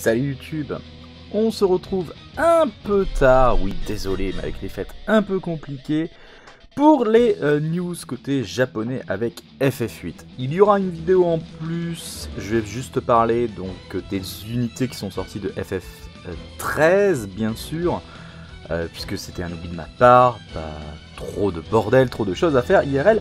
Salut YouTube, on se retrouve un peu tard, oui désolé mais avec les fêtes un peu compliquées, pour les news côté japonais avec FF8. Il y aura une vidéo en plus, je vais juste parler donc des unités qui sont sorties de FF13 bien sûr, puisque c'était un oubli de ma part, trop de bordel, trop de choses à faire IRL,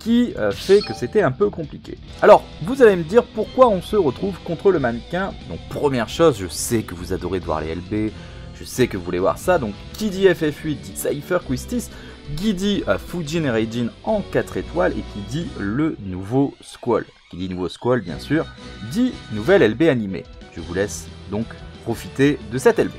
qui fait que c'était un peu compliqué. Alors, vous allez me dire pourquoi on se retrouve contre le mannequin. Donc première chose, je sais que vous adorez de voir les LP, je sais que vous voulez voir ça, donc qui dit FF8 dit Cypher, Quistis, qui dit Fujin et Raijin en 4 étoiles, et qui dit le nouveau Squall. Qui dit nouveau Squall, bien sûr, dit nouvelle LB animée. Je vous laisse donc profiter de cette LB.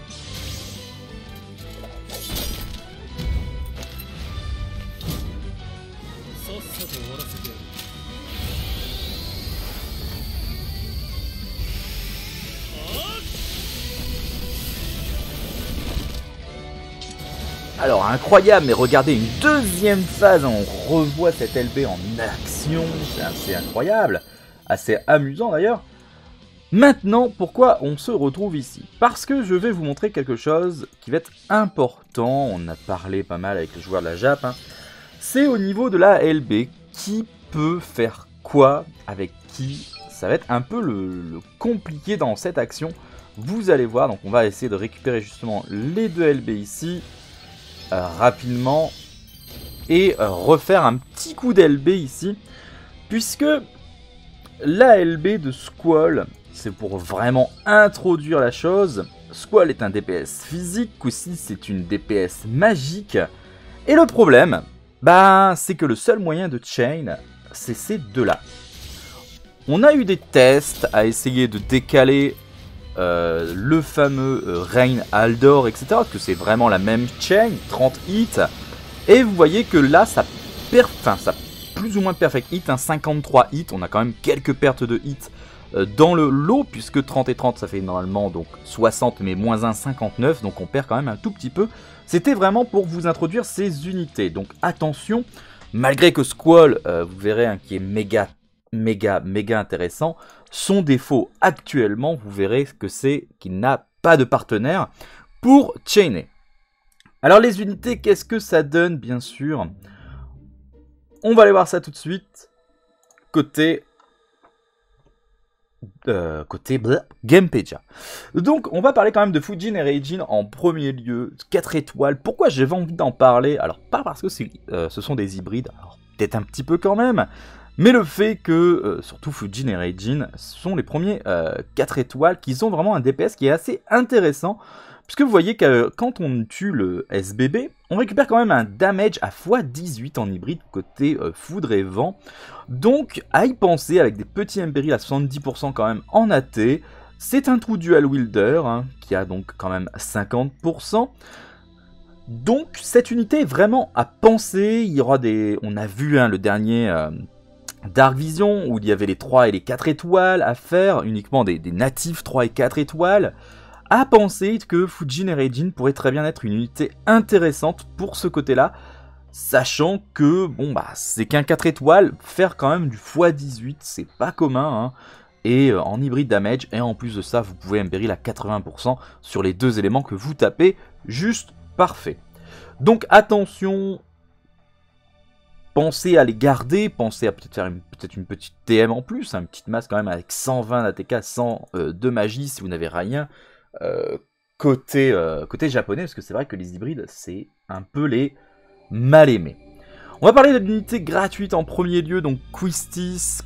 Alors incroyable, mais regardez une deuxième phase, on revoit cette LB en action, c'est assez incroyable, assez amusant d'ailleurs. Maintenant, pourquoi on se retrouve ici? Parce que je vais vous montrer quelque chose qui va être important, on a parlé pas mal avec les joueurs de la Jap, hein. C'est au niveau de la LB, qui peut faire quoi, avec qui, ça va être un peu le compliqué dans cette action, vous allez voir. Donc on va essayer de récupérer justement les deux LB ici, rapidement, et refaire un petit coup d'LB ici, puisque la LB de Squall, c'est pour vraiment introduire la chose. Squall est un DPS physique, Quistis c'est une DPS magique, et le problème, bah, c'est que le seul moyen de chain, c'est ces deux-là. On a eu des tests à essayer de décaler le fameux Raines, Aldore, etc. Parce que c'est vraiment la même chain, 30 hits. Et vous voyez que là, ça perd, enfin, ça plus ou moins perfect hit, hein, 53 hits. On a quand même quelques pertes de hits dans le lot, puisque 30 et 30, ça fait normalement donc 60, mais moins 1, 59. Donc on perd quand même un tout petit peu. C'était vraiment pour vous introduire ces unités. Donc attention, malgré que Squall, vous verrez, hein, qui est méga intéressant. Son défaut actuellement, vous verrez que c'est qu'il n'a pas de partenaire pour chainer. Alors les unités, qu'est-ce que ça donne bien sûr? On va aller voir ça tout de suite. Côté Gamepedia. Donc on va parler quand même de Fujin et Raijin en premier lieu. 4 étoiles. Pourquoi j'avais envie d'en parler? Alors pas parce que ce sont des hybrides. Alors peut-être un petit peu quand même. Mais le fait que, surtout Fujin et Raijin, sont les premiers 4 étoiles qui ont vraiment un DPS qui est assez intéressant. Puisque vous voyez que quand on tue le SBB, on récupère quand même un damage à x18 en hybride côté foudre et vent. Donc à y penser, avec des petits impérils à 70% quand même en AT. C'est un true dual wielder, hein, qui a donc quand même 50%. Donc cette unité est vraiment à penser. Il y aura des... On a vu, hein, le dernier... DARK VISION, où il y avait les 3 et les 4 étoiles à faire, uniquement des natifs 3 et 4 étoiles, à penser que Fujin et Raijin pourraient très bien être une unité intéressante pour ce côté-là, sachant que, bon bah, c'est qu'un 4 étoiles, faire quand même du x18, c'est pas commun, hein, et en hybride damage, et en plus de ça, vous pouvez impéril à 80% sur les deux éléments que vous tapez, juste parfait. Donc attention... Pensez à les garder, pensez à peut-être faire une petite TM en plus, hein, une petite masse quand même avec 120 d'ATK, 100 de magie si vous n'avez rien côté japonais, parce que c'est vrai que les hybrides, c'est un peu les mal aimés. On va parler de l'unité gratuite en premier lieu, donc Quistis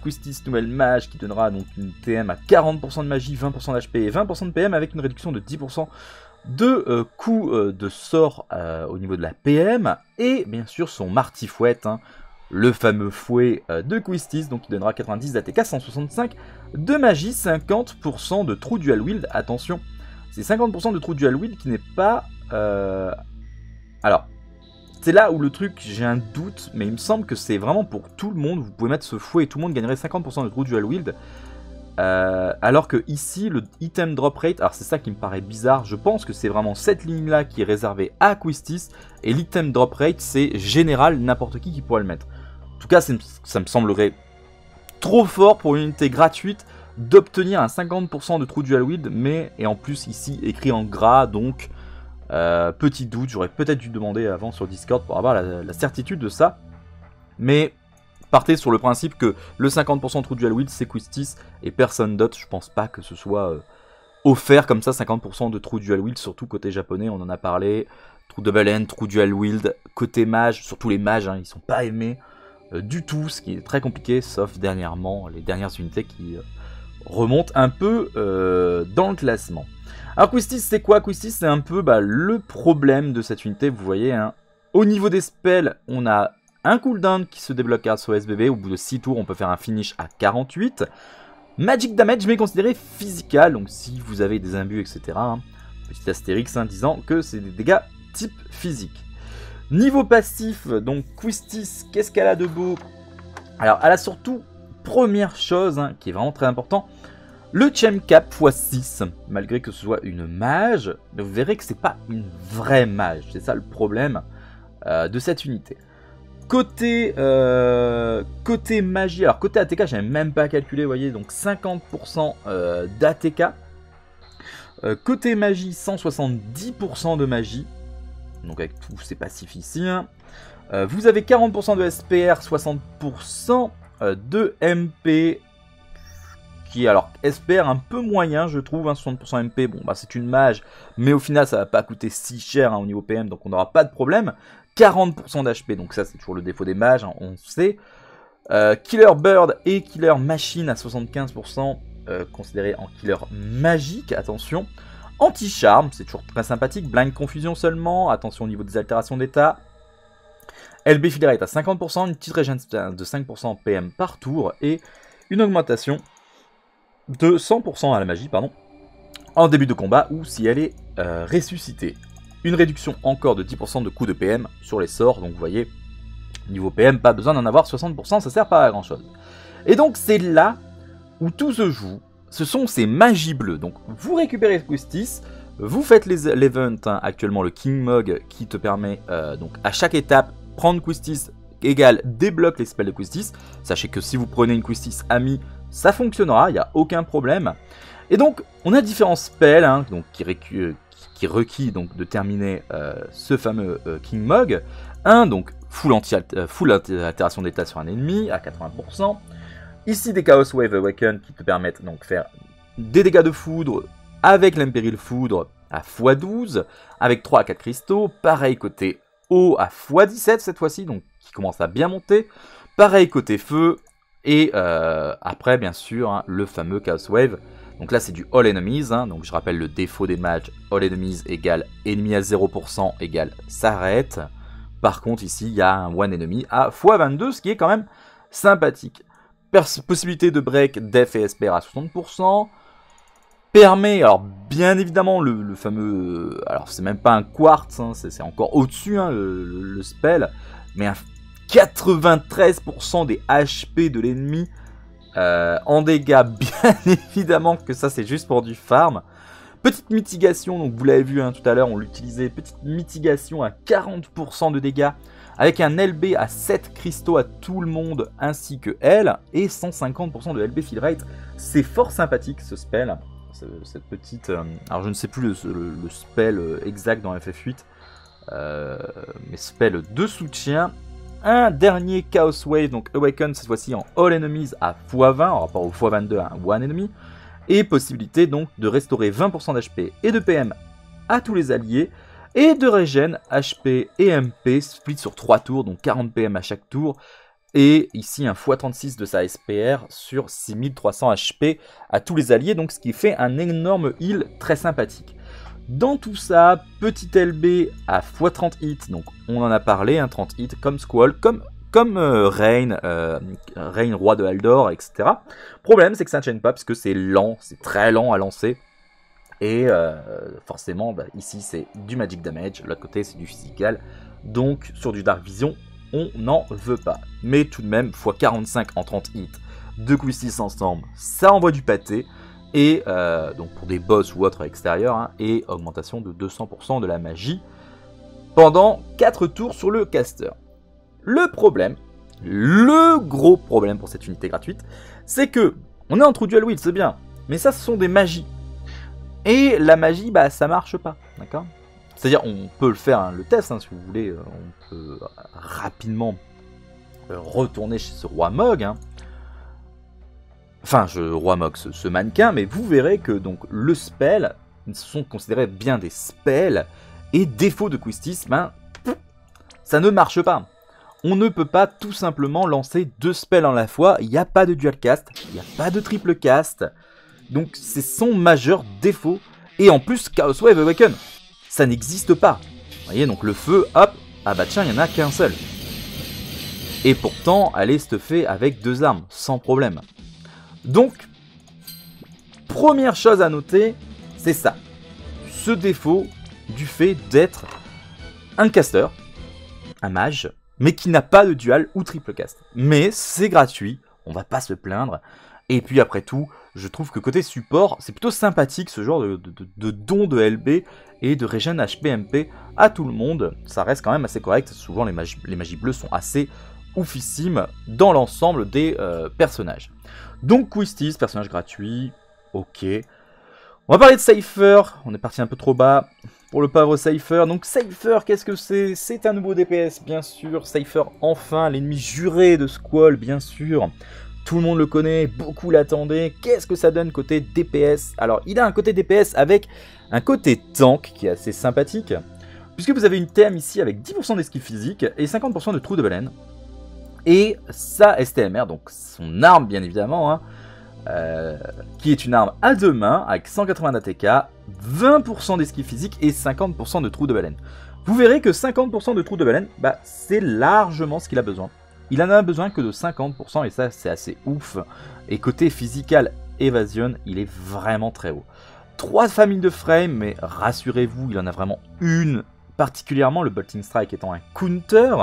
nouvelle mage qui donnera donc une TM à 40% de magie, 20% d'HP et 20% de PM avec une réduction de 10% de coups de sort au niveau de la PM, et bien sûr son marty-fouette, hein, le fameux fouet de Quistis, donc qui donnera 90 d'ATK, 165 de magie, 50% de true dual wield. Attention, c'est 50% de true dual wield qui n'est pas... Alors, c'est là où le truc, j'ai un doute, mais il me semble que c'est vraiment pour tout le monde. Vous pouvez mettre ce fouet et tout le monde gagnerait 50% de true dual wield. Alors que ici, le item drop rate, alors c'est ça qui me paraît bizarre, je pense que c'est vraiment cette ligne-là qui est réservée à Quistis, et l'item drop rate, c'est général, n'importe qui pourrait le mettre. En tout cas, ça me semblerait trop fort pour une unité gratuite d'obtenir un 50% de true dual wield, mais, et en plus ici écrit en gras, donc petit doute, j'aurais peut-être dû demander avant sur Discord pour avoir la certitude de ça, mais partez sur le principe que le 50% true dual wield c'est Quistis et personne d'autre. Je pense pas que ce soit offert comme ça, 50% de true dual wield, surtout côté japonais, on en a parlé, true double end, true dual wield, côté mage, surtout les mages, hein, ils sont pas aimés du tout, ce qui est très compliqué, sauf dernièrement, les dernières unités qui remontent un peu dans le classement. Alors Quistis c'est quoi? Quistis c'est un peu le problème de cette unité, vous voyez, hein. Au niveau des spells, on a un cooldown qui se débloque grâce au SBB, au bout de 6 tours on peut faire un finish à 48. Magic damage mais considéré physical, donc si vous avez des imbus etc, hein, petit astérix hein, disant que c'est des dégâts type physique. Niveau passif, donc Quistis, qu'est-ce qu'elle a de beau? Alors elle a surtout, première chose hein, qui est vraiment très important, le Chem Cap x6, malgré que ce soit une mage, mais vous verrez que c'est pas une vraie mage, c'est ça le problème de cette unité. Côté magie, alors côté ATK, j'avais même pas calculé, vous voyez, donc 50% d'ATK, côté magie, 170% de magie, donc avec tous ces passifs ici, hein. Vous avez 40% de SPR, 60% de MP, qui alors SPR un peu moyen je trouve, hein, 60% MP, bon bah c'est une mage, mais au final ça va pas coûter si cher hein, au niveau PM, donc on n'aura pas de problème, 40% d'HP, donc ça c'est toujours le défaut des mages, hein, on sait, Killer Bird et Killer Machine à 75%, considéré en Killer Magique, attention, Anti-Charme, c'est toujours très sympathique, Blind Confusion seulement, attention au niveau des altérations d'état, LB Filler est à 50%, une petite régène de 5% PM par tour, et une augmentation de 100% à la magie, pardon, en début de combat, ou si elle est ressuscitée. Une réduction encore de 10% de coût de PM sur les sorts, donc vous voyez, niveau PM, pas besoin d'en avoir 60%, ça sert pas à grand chose. Et donc c'est là où tout se joue, ce sont ces magies bleues. Donc vous récupérez Quistis, vous faites l'event, hein, actuellement le King Mog, qui te permet donc à chaque étape, prendre Quistis égale débloque les spells de Quistis. Sachez que si vous prenez une Quistis amie, ça fonctionnera, il n'y a aucun problème. Et donc on a différents spells hein, donc, qui requis donc de terminer ce fameux King Mog. Un donc full altération d'état sur un ennemi à 80%. Ici des Chaos Wave Awaken qui te permettent donc faire des dégâts de foudre avec l'Imperial Foudre à x12, avec 3 à 4 cristaux. Pareil côté eau à x17 cette fois-ci, donc qui commence à bien monter. Pareil côté feu et après bien sûr hein, le fameux Chaos Wave. Donc là c'est du All Enemies, hein, donc je rappelle le défaut des matchs, All Enemies égale ennemi à 0% égale s'arrête. Par contre ici il y a un One Enemy à x22, ce qui est quand même sympathique. Possibilité de break, def et SPR à 60%. Permet, alors bien évidemment le fameux, alors c'est même pas un quartz, hein, c'est encore au-dessus hein, le spell, mais 93% des HP de l'ennemi. En dégâts, bien évidemment que ça c'est juste pour du farm. Petite mitigation, donc vous l'avez vu hein, tout à l'heure on l'utilisait, petite mitigation à 40% de dégâts avec un LB à 7 cristaux à tout le monde ainsi que elle et 150% de LB fill rate. C'est fort sympathique ce spell, cette petite, alors je ne sais plus le spell exact dans FF8 mais spell de soutien. Un dernier Chaos Wave, donc Awaken, cette fois-ci en All Enemies à x20, en rapport au x22 à One Enemy, et possibilité donc de restaurer 20% d'HP et de PM à tous les alliés, et de régène HP et MP, split sur 3 tours, donc 40 PM à chaque tour, et ici un x36 de sa SPR sur 6300 HP à tous les alliés, donc ce qui fait un énorme heal très sympathique. Dans tout ça, petit LB à x30 hits, donc on en a parlé, hein, 30 hits comme Squall, comme Raines, roi de Aldore, etc. Problème, c'est que ça ne chaîne pas parce que c'est lent, c'est très lent à lancer. Et forcément, ici c'est du Magic Damage, l'autre côté c'est du Physical. Donc sur du Dark Vision, on n'en veut pas. Mais tout de même, x45 en 30 hits, 2 Quistis ensemble, ça envoie du pâté. Et donc pour des boss ou autres extérieurs, hein, et augmentation de 200% de la magie pendant 4 tours sur le caster. Le problème, le gros problème pour cette unité gratuite, c'est que On est en true dual wield, c'est bien. Mais ça, ce sont des magies. Et la magie, bah, ça marche pas. D'accord ? C'est-à-dire, on peut le faire, hein, le test, hein, si vous voulez. On peut rapidement retourner chez ce roi Mog. Hein. Enfin, roi Mog, ce mannequin. Mais vous verrez que donc le spell, ils sont considérés bien des spells. Et défaut de Quistis, ben, ça ne marche pas. On ne peut pas tout simplement lancer deux spells en la fois. Il n'y a pas de dual cast, il n'y a pas de triple cast. Donc c'est son majeur défaut. Et en plus, Chaos Wave Awaken, ça n'existe pas. Vous voyez, donc le feu, hop, ah bah tiens, il n'y en a qu'un seul. Et pourtant, elle est stuffée avec deux armes, sans problème. Donc, première chose à noter, c'est ça. Ce défaut du fait d'être un caster, un mage, mais qui n'a pas de dual ou triple cast. Mais c'est gratuit, on va pas se plaindre. Et puis après tout, je trouve que côté support, c'est plutôt sympathique ce genre de don de LB et de regen HPMP à tout le monde. Ça reste quand même assez correct, souvent les magies bleues sont assez oufissimes dans l'ensemble des personnages. Donc Quistis, personnage gratuit, ok. On va parler de Seifer, on est parti un peu trop bas pour le pauvre Seifer. Donc Seifer, qu'est-ce que c'est? C'est un nouveau DPS, bien sûr. Seifer, enfin, l'ennemi juré de Squall, bien sûr. Tout le monde le connaît, beaucoup l'attendaient. Qu'est-ce que ça donne côté DPS? Alors, il a un côté DPS avec un côté tank qui est assez sympathique. Puisque vous avez une TM ici avec 10% d'esquive physique et 50% de trou de baleine. Et sa STMR, donc son arme, bien évidemment, hein. Qui est une arme à deux mains avec 180 d'ATK, 20% d'esquive physique et 50% de trou de baleine. Vous verrez que 50% de trou de baleine, bah, c'est largement ce qu'il a besoin. Il en a besoin que de 50% et ça, c'est assez ouf. Et côté physical évasion, il est vraiment très haut. 3 familles de frame, mais rassurez-vous, il en a vraiment une, particulièrement le Bolting Strike étant un counter.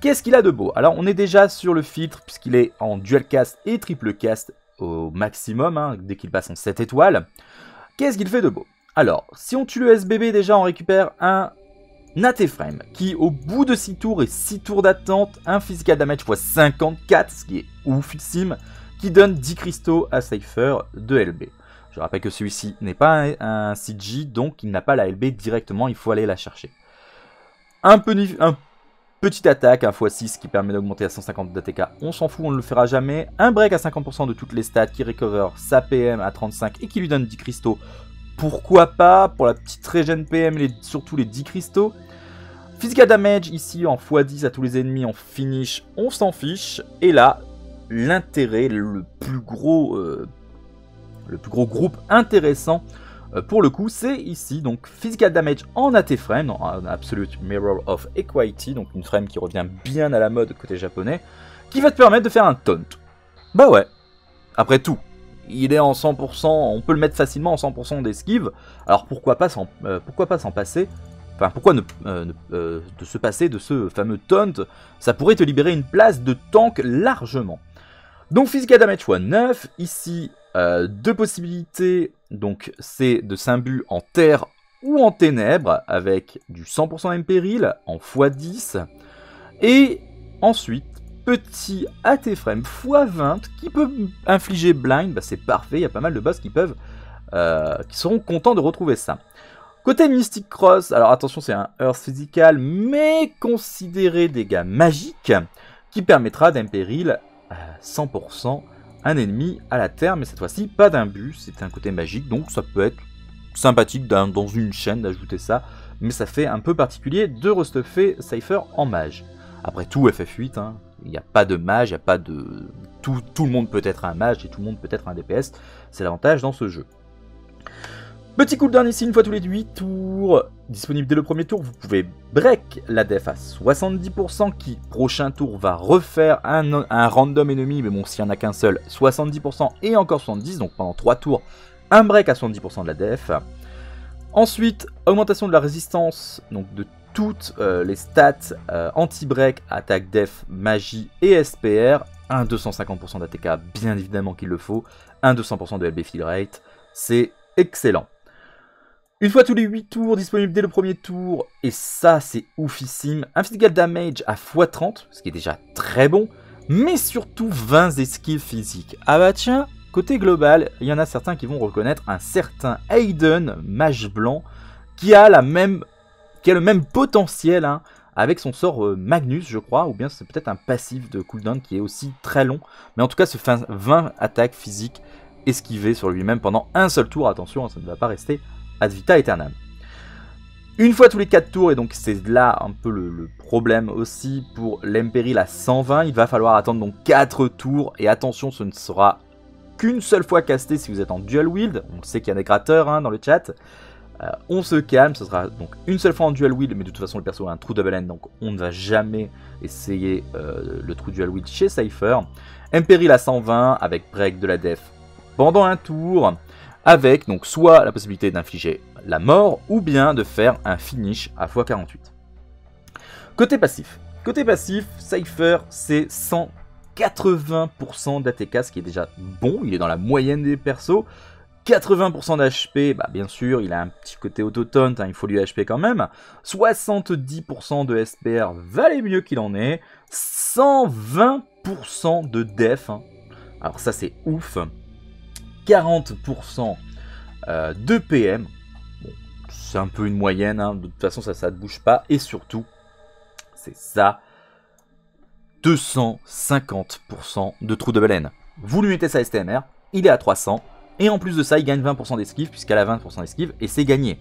Qu'est-ce qu'il a de beau? Alors, on est déjà sur le filtre puisqu'il est en dual cast et triple cast au maximum, hein, dès qu'il passe en 7 étoiles. Qu'est-ce qu'il fait de beau? Alors, si on tue le SBB, déjà on récupère un AT-Frame, qui au bout de 6 tours et 6 tours d'attente, un physical damage x 54, ce qui est oufissime, qui donne 10 cristaux à Cypher de LB. Je rappelle que celui-ci n'est pas un CG, donc il n'a pas la LB directement, il faut aller la chercher. Un petite attaque, 1×6 qui permet d'augmenter à 150 d'ATK, on s'en fout, on ne le fera jamais. Un break à 50% de toutes les stats qui recover sa PM à 35 et qui lui donne 10 cristaux. Pourquoi pas, pour la petite regen PM, surtout les 10 cristaux. Physical damage ici en x10 à tous les ennemis, en finish, on s'en fiche. Et là, l'intérêt, le plus gros groupe intéressant pour le coup, c'est ici, donc physical damage en AT frame, en absolute mirror of equality, donc une frame qui revient bien à la mode côté japonais, qui va te permettre de faire un taunt. Bah ouais, après tout, il est en 100%, on peut le mettre facilement en 100% d'esquive, alors pourquoi pas s'en passer, enfin pourquoi de se passer de ce fameux taunt, ça pourrait te libérer une place de tank largement. Donc physical damage x9, ici deux possibilités, donc c'est de s'imbu en terre ou en ténèbres avec du 100% impéril en x10 et ensuite petit AT frame x20 qui peut infliger blind, bah c'est parfait, il y a pas mal de boss qui seront contents de retrouver ça. Côté Mystic Cross, alors attention c'est un Earth Physical mais considéré dégâts magiques qui permettra d'impéril 100% un ennemi à la terre, mais cette fois-ci pas d'imbus, c'est un côté magique, donc ça peut être sympathique dans une chaîne d'ajouter ça, mais ça fait un peu particulier de restuffer Cypher en mage. Après tout, FF8, hein, il n'y a pas de mage, il n'y a pas de... Tout le monde peut être un mage et tout le monde peut être un DPS, c'est l'avantage dans ce jeu. Petit cooldown ici, une fois tous les 8 tours, disponible dès le premier tour, vous pouvez break la def à 70% qui, prochain tour, va refaire un random ennemi, mais bon, s'il n'y en a qu'un seul, 70% et encore 70, donc pendant 3 tours, un break à 70% de la def. Ensuite, augmentation de la résistance, donc de toutes les stats anti-break, attaque, def, magie et SPR, un 250% d'ATK, bien évidemment qu'il le faut, un 200% de LB Fill Rate, c'est excellent. Une fois tous les 8 tours, disponible dès le premier tour, et ça c'est oufissime, un physical damage à x30, ce qui est déjà très bon, mais surtout 20 esquives physiques. Ah bah tiens, Côté global, il y en a certains qui vont reconnaître un certain Hayden, mage blanc, qui a le même potentiel hein, avec son sort Magnus, je crois, ou bien c'est peut-être un passif de cooldown qui est aussi très long. Mais en tout cas, ce 20 attaques physiques esquivées sur lui-même pendant un seul tour. Attention, ça ne va pas rester ad vita aeternam. Une fois tous les 4 tours, et donc c'est là un peu le problème aussi pour l'Emperil à 120, il va falloir attendre donc 4 tours, et attention, ce ne sera qu'une seule fois casté si vous êtes en dual wield. On sait qu'il y a des gratteurs hein, dans le chat. On se calme, ce sera donc une seule fois en dual wield, mais de toute façon le perso a un true double end, donc on ne va jamais essayer le true dual wield chez Cypher. Emperil à 120 avec break de la def pendant un tour, avec donc soit la possibilité d'infliger la mort ou bien de faire un finish à x48. Côté passif, Cypher c'est 180% d'ATK, ce qui est déjà bon, il est dans la moyenne des persos. 80% d'HP, bah bien sûr il a un petit côté auto-taunt, hein, il faut lui HP quand même. 70% de SPR valait mieux qu'il en ait. 120% de def, hein. Alors ça c'est ouf. 40% de PM, bon, c'est un peu une moyenne, hein. De toute façon ça ne bouge pas, et surtout, c'est ça, 250% de trou de baleine. Vous lui mettez sa STMR, il est à 300, et en plus de ça, il gagne 20% d'esquive, puisqu'elle a 20% d'esquive, et c'est gagné.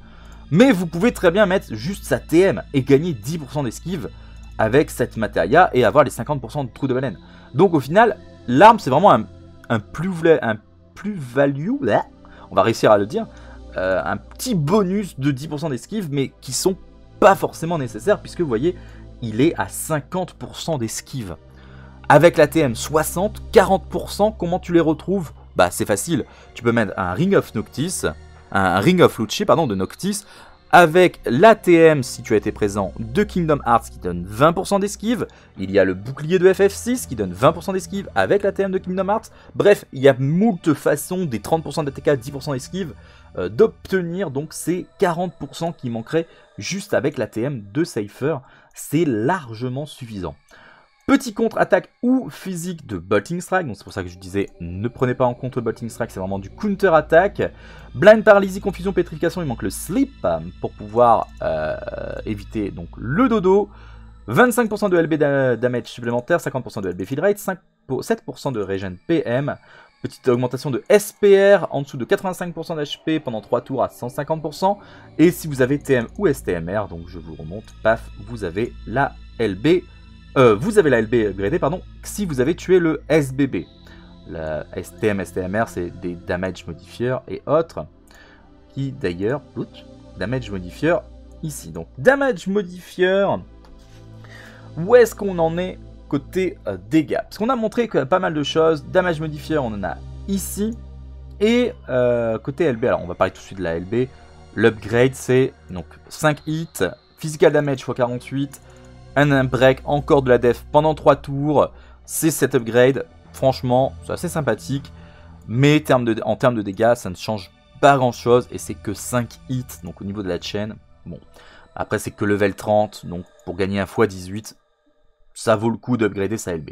Mais vous pouvez très bien mettre juste sa TM, et gagner 10% d'esquive avec cette matéria, et avoir les 50% de trou de baleine. Donc au final, l'arme c'est vraiment un plus-value, on va réussir à le dire, un petit bonus de 10% d'esquive, mais qui sont pas forcément nécessaires, puisque vous voyez, il est à 50% d'esquive. Avec la TM 60, 40%, comment tu les retrouves? Bah c'est facile, tu peux mettre un Ring of Noctis, un Ring of Lucci, pardon, de Noctis, avec la TM, si tu as été présent, de Kingdom Hearts qui donne 20% d'esquive. Il y a le bouclier de FF6 qui donne 20% d'esquive avec la TM de Kingdom Hearts. Bref, il y a moult façons des 30% d'ATK, 10% d'esquive d'obtenir donc ces 40% qui manqueraient juste avec la TM de Seifer. C'est largement suffisant. Petit contre-attaque ou physique de Bolting Strike, donc c'est pour ça que je disais ne prenez pas en compte le Bolting Strike, c'est vraiment du counter-attaque. Blind Paralysie, Confusion, Pétrification, il manque le Sleep pour pouvoir éviter donc le dodo. 25% de LB damage supplémentaire, 50% de LB field rate, 7% de regen PM. Petite augmentation de SPR en dessous de 85% d'HP pendant 3 tours à 150%. Et si vous avez TM ou STMR, donc je vous remonte, paf, vous avez la LB. Vous avez la LB upgradée, pardon, si vous avez tué le SBB. La STM, STMR, c'est des damage modifiers et autres, qui d'ailleurs, damage modifier ici. Donc, damage modifier, où est-ce qu'on en est côté dégâts? Parce qu'on a montré que pas mal de choses, damage modifier, on en a ici, et côté LB, alors on va parler tout de suite de la LB, l'upgrade c'est donc 5 hits, physical damage x48, un break encore de la def pendant 3 tours, c'est cet upgrade, franchement c'est assez sympathique, mais en termes de dégâts ça ne change pas grand chose et c'est que 5 hits, donc au niveau de la chaîne, bon, après c'est que level 30, donc pour gagner 1 × 18, ça vaut le coup d'upgrader sa LB.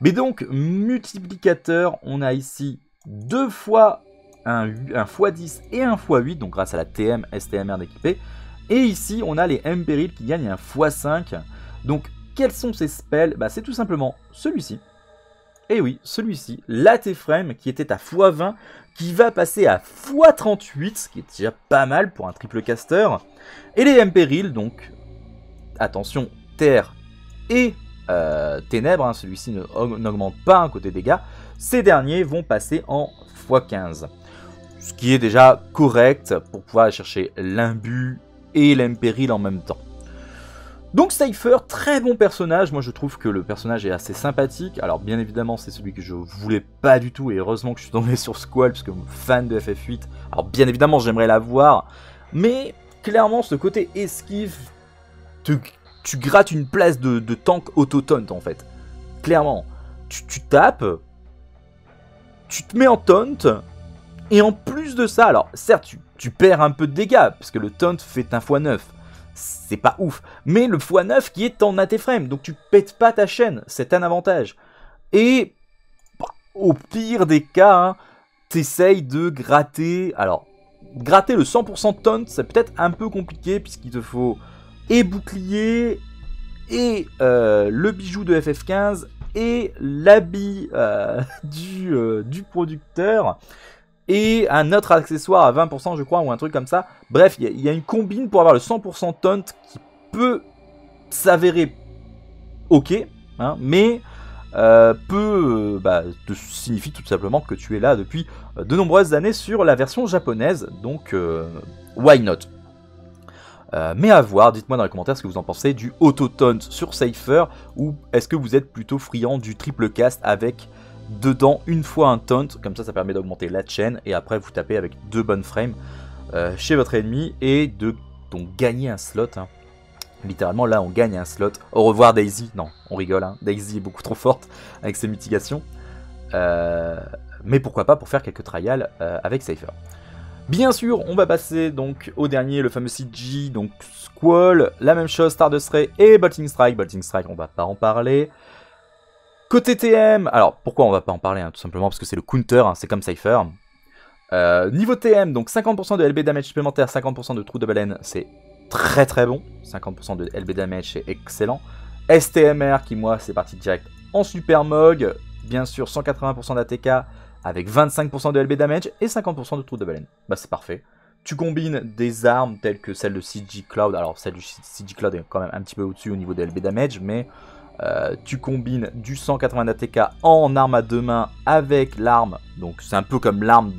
Mais donc multiplicateur, on a ici 2 fois un x10 et un x8, donc grâce à la TM, STMR d'équipé, et ici on a les Emperil qui gagnent un x5. Donc, quels sont ces spells? Bah, c'est tout simplement celui-ci. Et oui, celui-ci, l'AT-Frame, qui était à x20, qui va passer à x38, ce qui est déjà pas mal pour un triple caster. Et les Emperil, donc, attention, Terre et Ténèbres, hein, celui-ci n'augmente pas un côté dégâts, ces derniers vont passer en x15. Ce qui est déjà correct pour pouvoir chercher l'imbu et l'Emperil en même temps. Donc Seifer, très bon personnage, moi je trouve que le personnage est assez sympathique. Alors bien évidemment c'est celui que je voulais pas du tout et heureusement que je suis tombé sur Squall parce que fan de FF8, alors bien évidemment j'aimerais l'avoir, mais clairement ce côté esquive, tu grattes une place de tank auto-taunt en fait. Clairement, tu tapes, tu te mets en taunt, et en plus de ça, alors certes tu perds un peu de dégâts parce que le taunt fait un x9. C'est pas ouf, mais le x9 qui est en AT-Frame, donc tu pètes pas ta chaîne, c'est un avantage. Et bah, au pire des cas, hein, t'essayes de gratter. Alors, gratter le 100% taunt, c'est peut-être un peu compliqué puisqu'il te faut et bouclier et le bijou de FF15 et l'habit du producteur et un autre accessoire à 20% je crois ou un truc comme ça. Bref, il y a une combine pour avoir le 100% taunt qui peut s'avérer ok, hein, mais te signifie tout simplement que tu es là depuis de nombreuses années sur la version japonaise, donc why not? Mais à voir, dites-moi dans les commentaires ce que vous en pensez du auto-taunt sur Seifer, ou est-ce que vous êtes plutôt friand du triple cast avec dedans une fois un taunt, comme ça ça permet d'augmenter la chaîne et après vous tapez avec deux bonnes frames chez votre ennemi et de donc gagner un slot, hein. Littéralement là on gagne un slot. Au revoir Daisy, non on rigole, hein. Daisy est beaucoup trop forte avec ses mitigations, mais pourquoi pas pour faire quelques trials avec Seifer. Bien sûr, on va passer donc au dernier, le fameux CG, donc Squall, la même chose, Stardust Ray et Bolting Strike. Bolting Strike, on va pas en parler. Côté TM, alors pourquoi on va pas en parler, hein, tout simplement parce que c'est le counter, hein, c'est comme Cypher. Niveau TM, donc 50% de LB damage supplémentaire, 50% de trou de baleine, c'est très très bon. 50% de LB damage, c'est excellent. STMR qui, moi, c'est parti direct en Super Mog. Bien sûr, 180% d'ATK. Avec 25% de LB damage et 50% de trou de baleine. Bah c'est parfait. Tu combines des armes telles que celle de CG Cloud. Alors celle du CG Cloud est quand même un petit peu au-dessus au niveau de LB damage. Mais tu combines du 180 d'ATK en arme à deux mains avec l'arme. Donc c'est un peu comme l'arme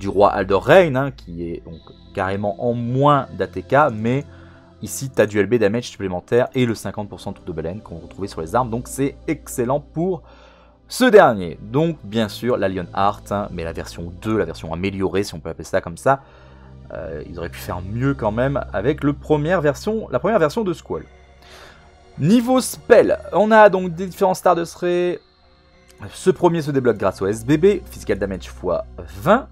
du roi Aldore Raines, hein, qui est donc carrément en moins d'ATK. Mais ici tu as du LB damage supplémentaire et le 50% de trou de baleine qu'on retrouvait sur les armes. Donc c'est excellent pour... ce dernier, donc bien sûr la Lionheart, hein, mais la version 2, la version améliorée si on peut appeler ça comme ça, ils auraient pu faire mieux quand même avec la première version de Squall. Niveau spell, on a donc des différents Stardust Ray. Ce premier se débloque grâce au SBB, Physical Damage x20,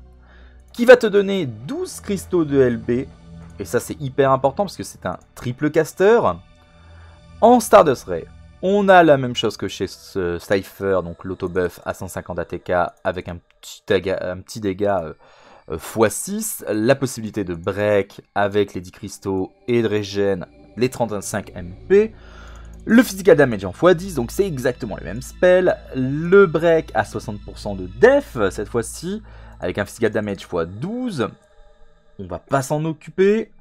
qui va te donner 12 cristaux de LB, et ça c'est hyper important parce que c'est un triple caster. En Stardust Ray, on a la même chose que chez Cypher, donc l'autobuff à 150 ATK avec un petit dégât x6, la possibilité de break avec les 10 cristaux et de régène les 35 MP, le physical damage en x10, donc c'est exactement les mêmes spells, le break à 60% de def cette fois-ci, avec un physical damage x12, on va pas s'en occuper.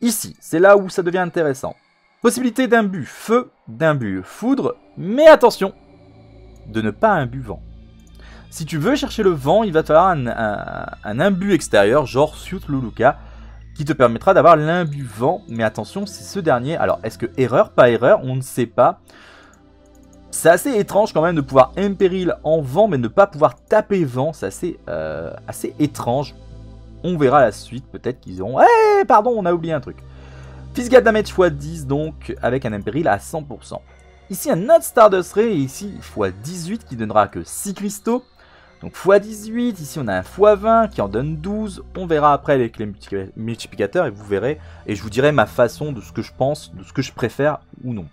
Ici, c'est là où ça devient intéressant. Possibilité d'un but feu, d'un but foudre, mais attention de ne pas un but vent. Si tu veux chercher le vent, il va te falloir un imbus extérieur, genre Suit Luluka, qui te permettra d'avoir l'imbu vent, mais attention, c'est ce dernier. Alors, est-ce que erreur, pas erreur, on ne sait pas. C'est assez étrange quand même de pouvoir impéril en vent, mais ne pas pouvoir taper vent, c'est assez étrange. On verra la suite, peut-être qu'ils diront hey, « pardon, on a oublié un truc ». Physical Damage x10 donc avec un impéril à 100%. Ici un autre Stardust Ray et ici x18 qui donnera que 6 cristaux. Donc x18, ici on a un x20 qui en donne 12. On verra après avec les multiplicateurs et vous verrez. Et je vous dirai ma façon de ce que je pense, de ce que je préfère ou non.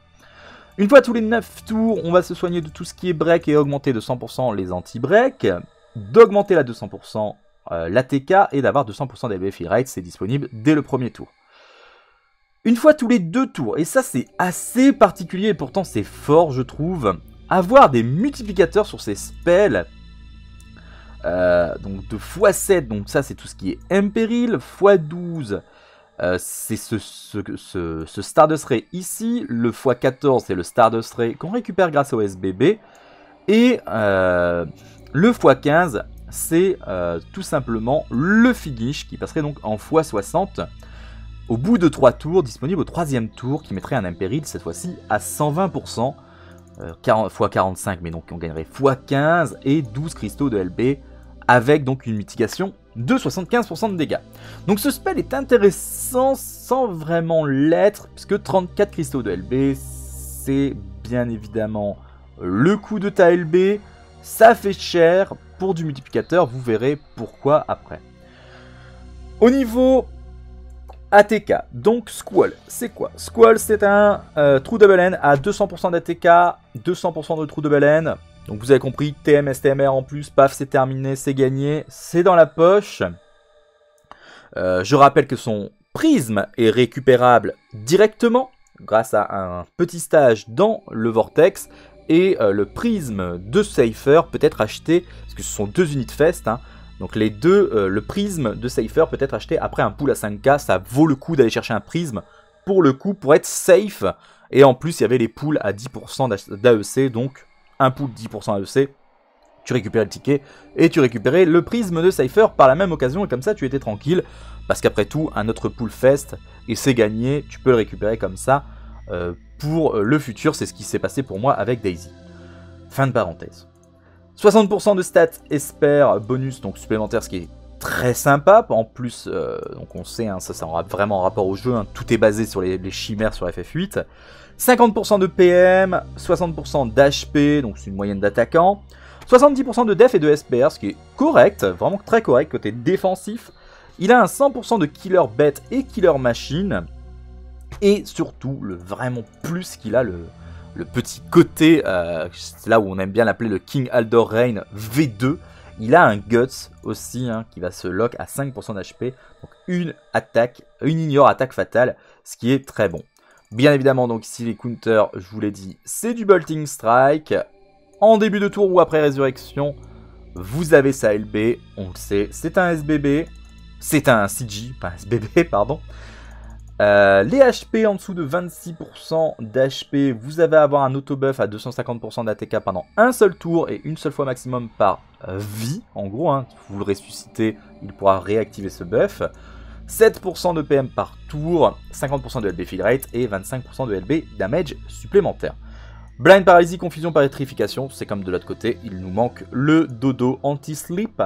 Une fois tous les 9 tours, on va se soigner de tout ce qui est break et augmenter de 100% les anti-break. D'augmenter la 200% l'ATK et d'avoir 200% des BFI Rates. C'est disponible dès le premier tour. Une fois tous les 2 tours, et ça c'est assez particulier et pourtant c'est fort je trouve, avoir des multiplicateurs sur ces spells, donc de x7, donc ça c'est tout ce qui est impéril, x12, c'est ce Stardust Ray ici, le x14 c'est le Stardust Ray qu'on récupère grâce au SBB, et le x15 c'est tout simplement le finish qui passerait donc en x60, au bout de 3 tours, disponible au 3ème tour, qui mettrait un impéril cette fois-ci à 120%, x45, mais donc on gagnerait x15 et 12 cristaux de LB, avec donc une mitigation de 75% de dégâts. Donc ce spell est intéressant sans vraiment l'être, puisque 34 cristaux de LB, c'est bien évidemment le coût de ta LB, ça fait cher pour du multiplicateur, vous verrez pourquoi après. Au niveau... ATK, donc Squall, c'est quoi? Squall, c'est un trou de baleine à 200% d'ATK, 200% de trou de baleine, Donc vous avez compris, TM, STMR en plus, paf, c'est terminé, c'est gagné, c'est dans la poche. Je rappelle que son prisme est récupérable directement grâce à un petit stage dans le vortex. Et le prisme de Seifer peut être acheté, parce que ce sont deux unités fest, hein, donc les deux, le prisme de Seifer peut être acheté après un pool à 5K, ça vaut le coup d'aller chercher un prisme pour le coup, pour être safe. Et en plus, il y avait les pools à 10% d'AEC, donc un pool 10% AEC, tu récupérais le ticket et tu récupérais le prisme de Seifer par la même occasion, et comme ça tu étais tranquille, parce qu'après tout, un autre pool fest, et c'est gagné, tu peux le récupérer comme ça. Pour le futur, c'est ce qui s'est passé pour moi avec Daisy. Fin de parenthèse. 60% de stats espère bonus donc supplémentaire, ce qui est très sympa. En plus, donc on sait, hein, ça c'est vraiment en rapport au jeu, hein, tout est basé sur les chimères sur FF8. 50% de PM, 60% d'HP, donc c'est une moyenne d'attaquant. 70% de def et de SPR, ce qui est correct, vraiment très correct côté défensif. Il a un 100% de killer bête et killer machine. Et surtout, le vraiment plus qu'il a, le petit côté, c'est là où on aime bien l'appeler le King Aldore Reign V2. Il a un Guts aussi, hein, qui va se lock à 5% d'HP. Donc une ignore attaque fatale, ce qui est très bon. Bien évidemment, donc ici les counters, je vous l'ai dit, c'est du Bolting Strike. En début de tour ou après résurrection, vous avez sa LB, on le sait, c'est un SBB, c'est un CG, pas un SBB, pardon. Les HP en dessous de 26% d'HP, vous avez à avoir un autobuff à 250% d'ATK pendant un seul tour et une seule fois maximum par vie. En gros, hein, vous le ressuscitez, il pourra réactiver ce buff. 7% de PM par tour, 50% de LB fill rate et 25% de LB damage supplémentaire. Blind paralysie, confusion par électrification, c'est comme de l'autre côté, il nous manque le dodo anti-sleep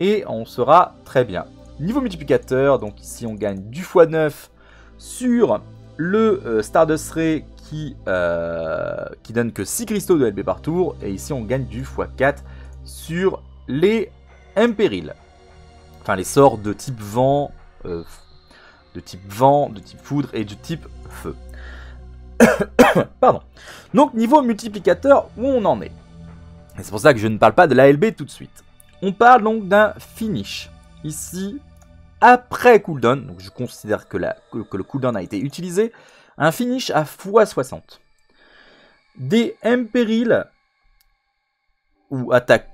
et on sera très bien. Niveau multiplicateur, donc ici on gagne du x9 sur le Stardust Ray qui donne que 6 cristaux de LB par tour. Et ici, on gagne du x4 sur les Imperils. Enfin, les sorts de type vent, de type foudre et du type feu. Pardon. Donc, niveau multiplicateur, où on en est. Et c'est pour ça que je ne parle pas de la LB tout de suite. On parle donc d'un finish. Ici... après cooldown, donc je considère que le cooldown a été utilisé, un finish à x60. Des Imperils, ou attaque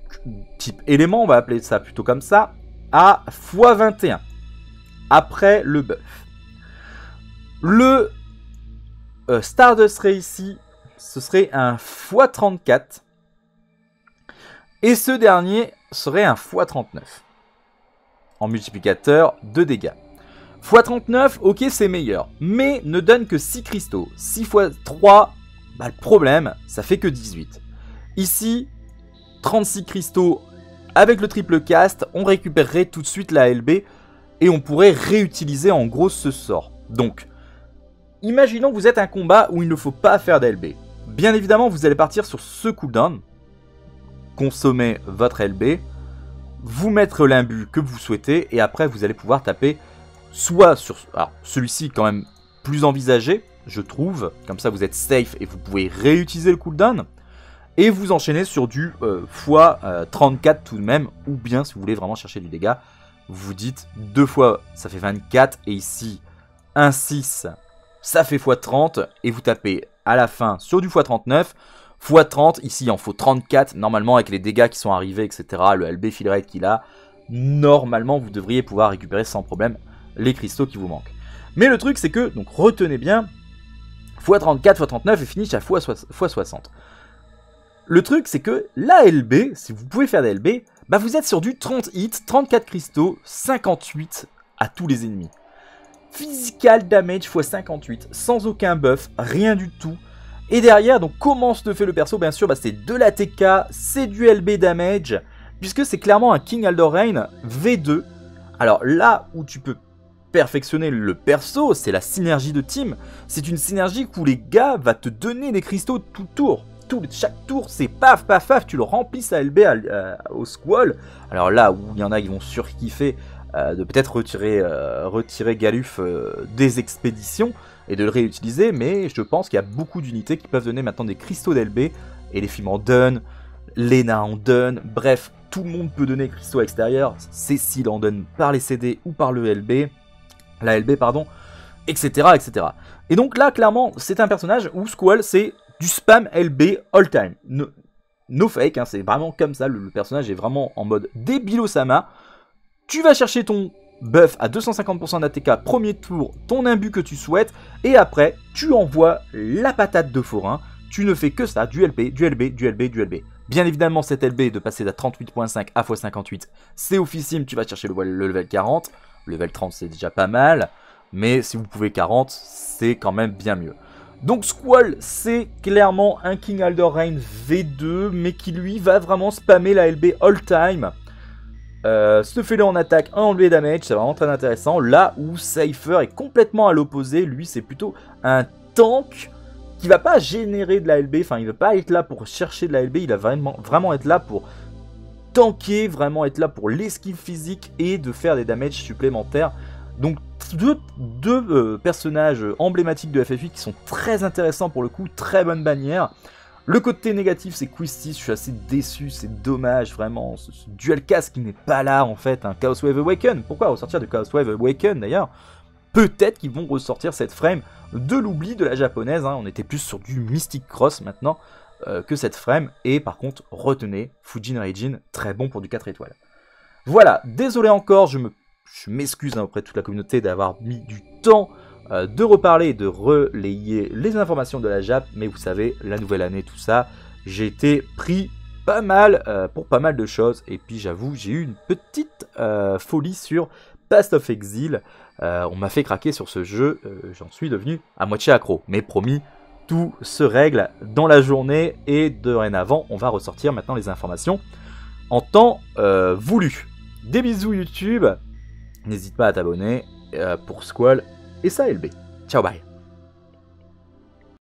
type élément, on va appeler ça plutôt comme ça, à x21, après le buff. Le Stardust Ray ici, ce serait un x34, et ce dernier serait un x39. En multiplicateur de dégâts. x39, ok, c'est meilleur, mais ne donne que 6 cristaux. 6 x 3, bah, le problème, ça fait que 18. Ici, 36 cristaux avec le triple cast, on récupérerait tout de suite la LB et on pourrait réutiliser en gros ce sort. Donc, imaginons que vous êtes un combat où il ne faut pas faire d'LB. Bien évidemment, vous allez partir sur ce cooldown, consommer votre LB, vous mettre l'imbu que vous souhaitez et après vous allez pouvoir taper soit sur celui-ci quand même plus envisagé, je trouve, comme ça vous êtes safe et vous pouvez réutiliser le cooldown et vous enchaîner sur du x34 tout de même, ou bien si vous voulez vraiment chercher du dégât, vous vous dites 2 fois ça fait 24 et ici 1 6 ça fait x30 et vous tapez à la fin sur du x39. x30, ici il en faut 34, normalement avec les dégâts qui sont arrivés, etc., le LB fill rate qu'il a, normalement vous devriez pouvoir récupérer sans problème les cristaux qui vous manquent. Mais le truc c'est que, donc retenez bien, x34, x39 et finish à x60. Le truc c'est que la LB, si vous pouvez faire des LB, bah vous êtes sur du 30 hits, 34 cristaux, 58 à tous les ennemis. Physical damage x58, sans aucun buff, rien du tout. Et derrière, donc comment se fait le perso? Bien sûr, bah, c'est de la TK, c'est du LB damage, puisque c'est clairement un King Aldore Reign V2. Alors là où tu peux perfectionner le perso, c'est la synergie de team. C'est une synergie où les gars vont te donner des cristaux tout tour. Chaque tour, c'est paf, paf, paf, tu le remplis à LB au Squall. Alors là où il y en a qui vont surkiffer de peut-être retirer Galuf des expéditions et de le réutiliser, mais je pense qu'il y a beaucoup d'unités qui peuvent donner maintenant des cristaux d'LB, et les films en donnent, Lena en donne, bref, tout le monde peut donner cristaux extérieurs, Cécile en donne par les CD ou par le LB, la LB pardon, etc., etc. Et donc là, clairement, c'est un personnage où Squall, c'est du spam LB all time. No fake, hein, c'est vraiment comme ça, le personnage est vraiment en mode débilo-sama. Tu vas chercher ton buff à 250% d'ATK, premier tour, ton imbu que tu souhaites, et après, tu envoies la patate de forain. Tu ne fais que ça, du LB, du LB, du LB, du LB. Bien évidemment, cet LB de passer de 38.5 à x58, c'est officime, tu vas chercher le level 40. Le level 30, c'est déjà pas mal, mais si vous pouvez 40, c'est quand même bien mieux. Donc Squall, c'est clairement un King Aldore Reign V2, mais qui lui va vraiment spammer la LB all time. Ce fait-là en attaque, un enlevé damage, c'est vraiment très intéressant. Là où Cypher est complètement à l'opposé, lui c'est plutôt un tank qui va pas générer de la LB, enfin il va pas être là pour chercher de la LB, il va vraiment être là pour tanker, vraiment être là pour l'esquive physique et de faire des damages supplémentaires. Donc deux personnages emblématiques de FF8 qui sont très intéressants pour le coup, très bonne bannière. Le côté négatif, c'est Quistis, je suis assez déçu, c'est dommage, vraiment, ce duel casque qui n'est pas là, en fait, hein. Chaos Wave Awaken, pourquoi ressortir de Chaos Wave Awaken, d'ailleurs? Peut-être qu'ils vont ressortir cette frame de l'oubli de la japonaise, hein. On était plus sur du Mystic Cross, maintenant, que cette frame, et par contre, retenez, Fujin Raijin, très bon pour du 4 étoiles. Voilà, désolé encore, je m'excuse hein, auprès de toute la communauté d'avoir mis du temps de reparler et de relayer les informations de la Jap, mais vous savez, la nouvelle année, tout ça, j'ai été pris pas mal pour pas mal de choses, et puis j'avoue, j'ai eu une petite folie sur Path of Exile, on m'a fait craquer sur ce jeu, j'en suis devenu à moitié accro, mais promis, tout se règle dans la journée, et dorénavant, on va ressortir maintenant les informations en temps voulu. Des bisous YouTube, n'hésite pas à t'abonner pour Squall, et ça LB. Ciao, bye.